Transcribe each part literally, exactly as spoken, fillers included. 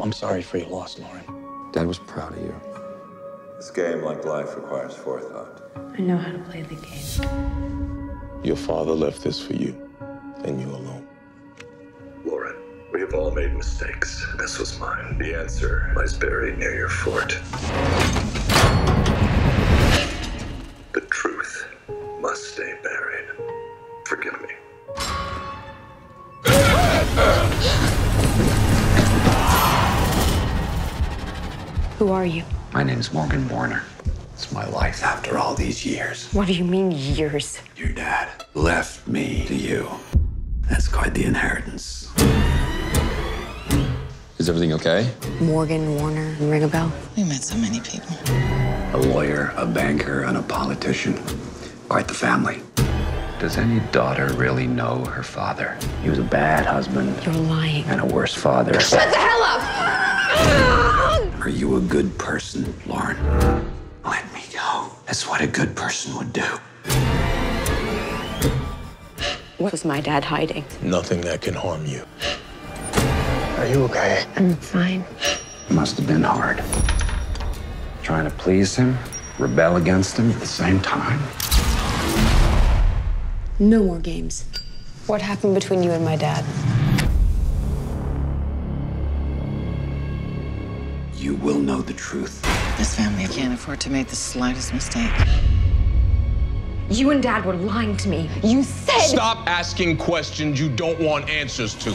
I'm sorry for your loss, Lauren. Dad was proud of you. This game, like life, requires forethought. I know how to play the game. Your father left this for you, and you alone. Lauren, we have all made mistakes. This was mine. The answer lies buried near your fort. The truth must stay buried. Forgive me. Who are you? My name is Morgan Warner. It's my life after all these years. What do you mean, years? Your dad left me to you. That's quite the inheritance. Is everything okay? Morgan Warner, ring a bell? We met so many people. A lawyer, a banker, and a politician. Quite the family. Does any daughter really know her father? He was a bad husband. You're lying. And a worse father. Shut the hell up! Are you a good person, Lauren? Let me go. That's what a good person would do. What was my dad hiding? Nothing that can harm you. Are you okay? I'm fine. It must have been hard. Trying to please him, rebel against him at the same time. No more games. What happened between you and my dad? You will know the truth. This family can't afford to make the slightest mistake. You and Dad were lying to me. You said— Stop asking questions you don't want answers to.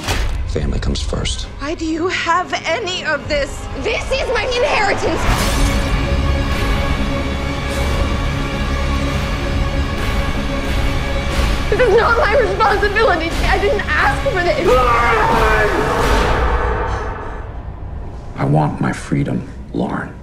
Family comes first. Why do you have any of this? This is my inheritance! This is not my responsibility. I didn't ask for this. I want my freedom, Lauren.